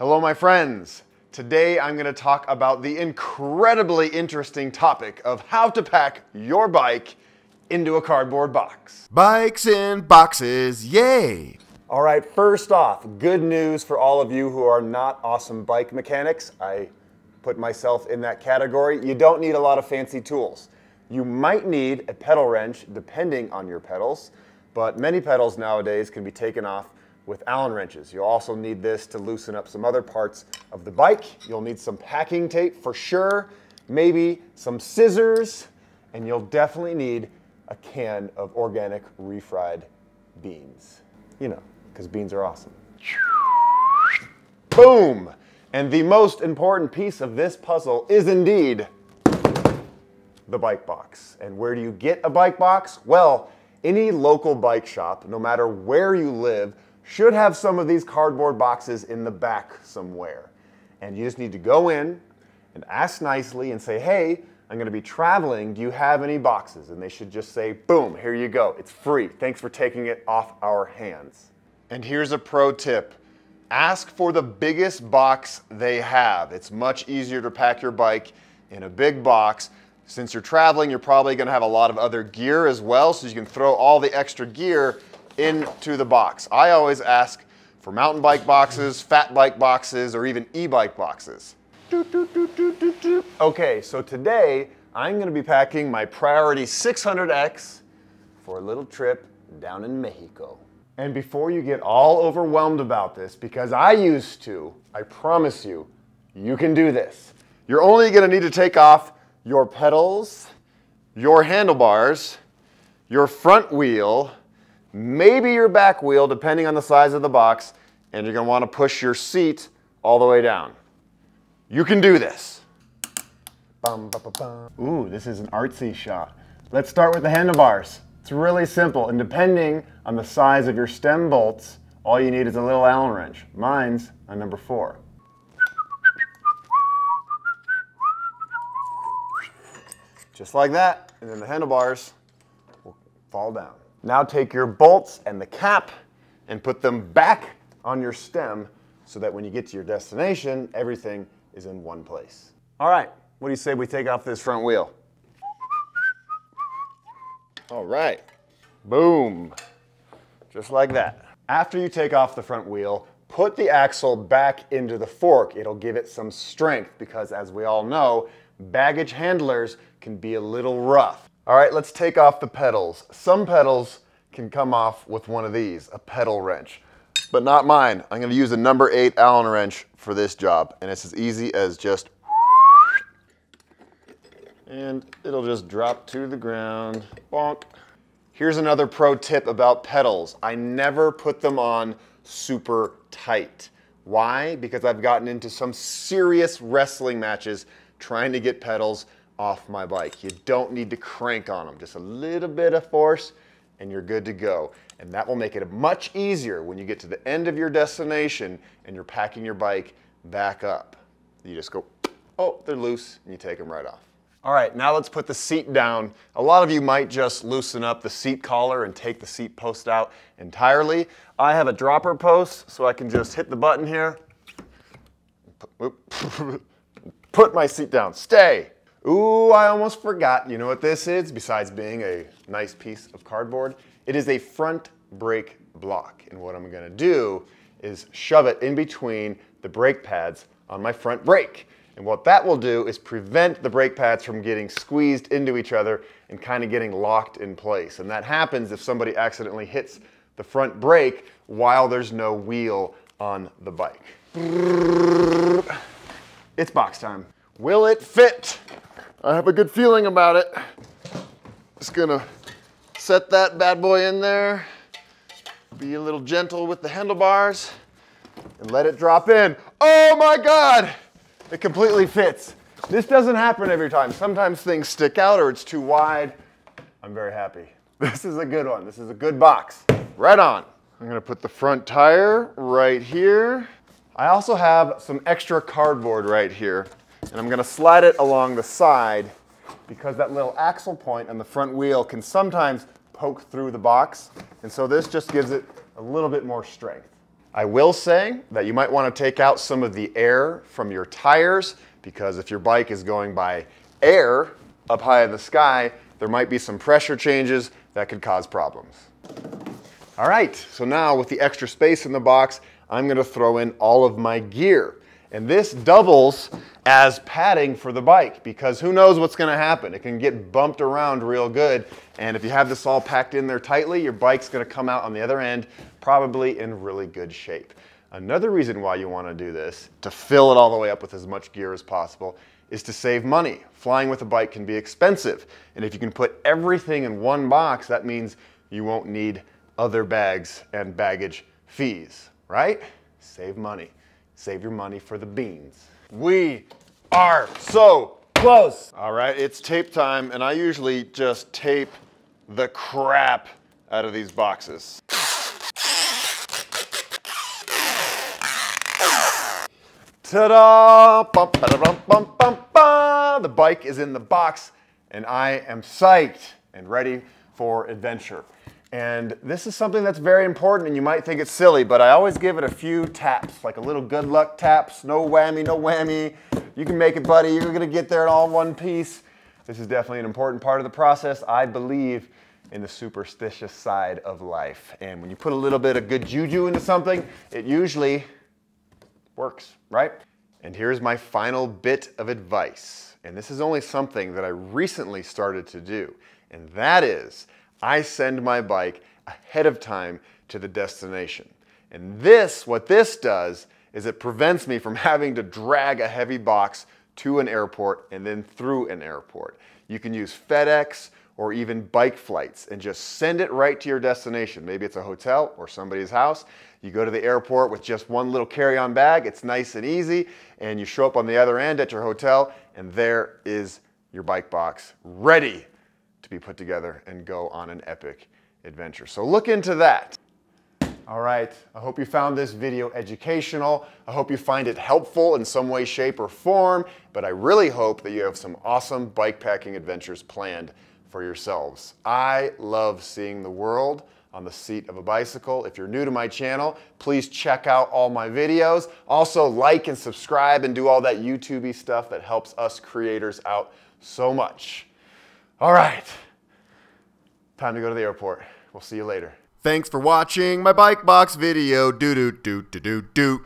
Hello my friends, today I'm going to talk about the incredibly interesting topic of how to pack your bike into a cardboard box. Bikes in boxes, yay! All right, first off, good news for all of you who are not awesome bike mechanics. I put myself in that category. You don't need a lot of fancy tools. You might need a pedal wrench depending on your pedals, but many pedals nowadays can be taken off with Allen wrenches. You'll also need this to loosen up some other parts of the bike. You'll need some packing tape for sure, maybe some scissors, and you'll definitely need a can of organic refried beans. You know, because beans are awesome. Boom! And the most important piece of this puzzle is indeed the bike box. And where do you get a bike box? Well, any local bike shop, no matter where you live, should have some of these cardboard boxes in the back somewhere. And you just need to go in and ask nicely and say, hey, I'm gonna be traveling, do you have any boxes? And they should just say, boom, here you go, it's free. Thanks for taking it off our hands. And here's a pro tip. Ask for the biggest box they have. It's much easier to pack your bike in a big box. Since you're traveling, you're probably gonna have a lot of other gear as well, so you can throw all the extra gear into the box. I always ask for mountain bike boxes, fat bike boxes, or even e-bike boxes. Okay, so today I'm gonna be packing my Priority 600X for a little trip down in Mexico. And before you get all overwhelmed about this, because I used to, I promise you, you can do this. You're only gonna need to take off your pedals, your handlebars, your front wheel, maybe your back wheel, depending on the size of the box, and you're gonna wanna push your seat all the way down. You can do this. Ooh, this is an artsy shot. Let's start with the handlebars. It's really simple, and depending on the size of your stem bolts, all you need is a little Allen wrench. Mine's a number 4. Just like that, and then the handlebars will fall down. Now take your bolts and the cap and put them back on your stem so that when you get to your destination, everything is in one place. All right, what do you say we take off this front wheel? All right, boom, just like that. After you take off the front wheel, put the axle back into the fork. It'll give it some strength because, as we all know, baggage handlers can be a little rough. All right, let's take off the pedals. Some pedals can come off with one of these, a pedal wrench, but not mine. I'm gonna use a number 8 Allen wrench for this job, and it's as easy as just, and it'll just drop to the ground, bonk. Here's another pro tip about pedals. I never put them on super tight. Why? Because I've gotten into some serious wrestling matches trying to get pedals off my bike. You don't need to crank on them. Just a little bit of force and you're good to go. And that will make it much easier when you get to the end of your destination and you're packing your bike back up. You just go, oh, they're loose, and you take them right off. All right, now let's put the seat down. A lot of you might just loosen up the seat collar and take the seat post out entirely. I have a dropper post, so I can just hit the button here. Put my seat down, stay. Ooh, I almost forgot. You know what this is, besides being a nice piece of cardboard? It is a front brake block. And what I'm gonna do is shove it in between the brake pads on my front brake. And what that will do is prevent the brake pads from getting squeezed into each other and kind of getting locked in place. And that happens if somebody accidentally hits the front brake while there's no wheel on the bike. It's box time. Will it fit? I have a good feeling about it. Just gonna set that bad boy in there, be a little gentle with the handlebars, and let it drop in. Oh my God, it completely fits. This doesn't happen every time. Sometimes things stick out or it's too wide. I'm very happy. This is a good one. This is a good box. Right on. I'm gonna put the front tire right here. I also have some extra cardboard right here. And I'm gonna slide it along the side because that little axle point on the front wheel can sometimes poke through the box. And so this just gives it a little bit more strength. I will say that you might want to take out some of the air from your tires, because if your bike is going by air up high in the sky, there might be some pressure changes that could cause problems. All right, so now with the extra space in the box, I'm going to throw in all of my gear. And this doubles as padding for the bike, because who knows what's going to happen. It can get bumped around real good. And if you have this all packed in there tightly, your bike's going to come out on the other end probably in really good shape. Another reason why you want to do this, to fill it all the way up with as much gear as possible, is to save money. Flying with a bike can be expensive. And if you can put everything in one box, that means you won't need other bags and baggage fees, right? Save money. Save your money for the beans. We are so close. All right, it's tape time, and I usually just tape the crap out of these boxes. Ta-da! Bum, ba-da-bum, bum, bum, bum. The bike is in the box, and I am psyched and ready for adventure. And this is something that's very important, and you might think it's silly, but I always give it a few taps, like a little good luck taps, no whammy, no whammy. You can make it, buddy. You're gonna get there in all one piece. This is definitely an important part of the process. I believe in the superstitious side of life. And when you put a little bit of good juju into something, it usually works, right? And here's my final bit of advice. And this is only something that I recently started to do, and that is, I send my bike ahead of time to the destination. And this, what this does, is it prevents me from having to drag a heavy box to an airport and then through an airport. You can use FedEx or even bike flights and just send it right to your destination. Maybe it's a hotel or somebody's house. You go to the airport with just one little carry-on bag, it's nice and easy, and you show up on the other end at your hotel, and there is your bike box ready to be put together and go on an epic adventure. So look into that. All right, I hope you found this video educational. I hope you find it helpful in some way, shape, or form, but I really hope that you have some awesome bike packing adventures planned for yourselves. I love seeing the world on the seat of a bicycle. If you're new to my channel, please check out all my videos. Also, like and subscribe and do all that YouTube-y stuff that helps us creators out so much. All right, time to go to the airport. We'll see you later. Thanks for watching my bike box video. Do do do do do do.